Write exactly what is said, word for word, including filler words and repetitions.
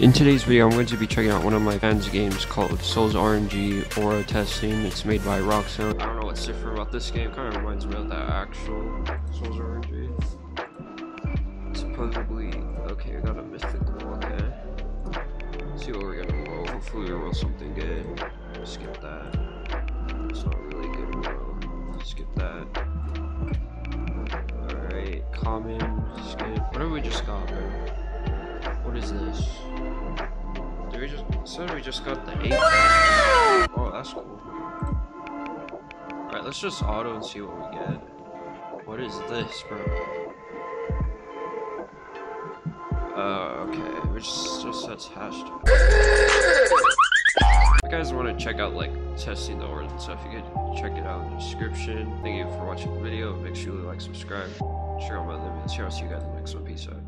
In today's video, I'm going to be checking out one of my fans' games called Sol's R N G Aura Testing. It's made by Roxon. I don't know what's different about this game. It kind of reminds me of that actual Sol's R N G. Supposedly, okay, we got a mythical. Okay, let's see what we're gonna roll. Hopefully, we roll something good. Skip that. It's not really a good roll. Skip that. All right, common. Skip. What did we just got, man? What is this? Did we just said we just got the eight? Oh, that's cool. Alright, let's just auto and see what we get. What is this, bro? Uh, okay. Which still says hashtag. If you guys want to check out like testing the aura and stuff, you can check it out in the description. Thank you for watching the video. Make sure you like, subscribe, share all my other videos. I'll see you guys in the next one. Peace out.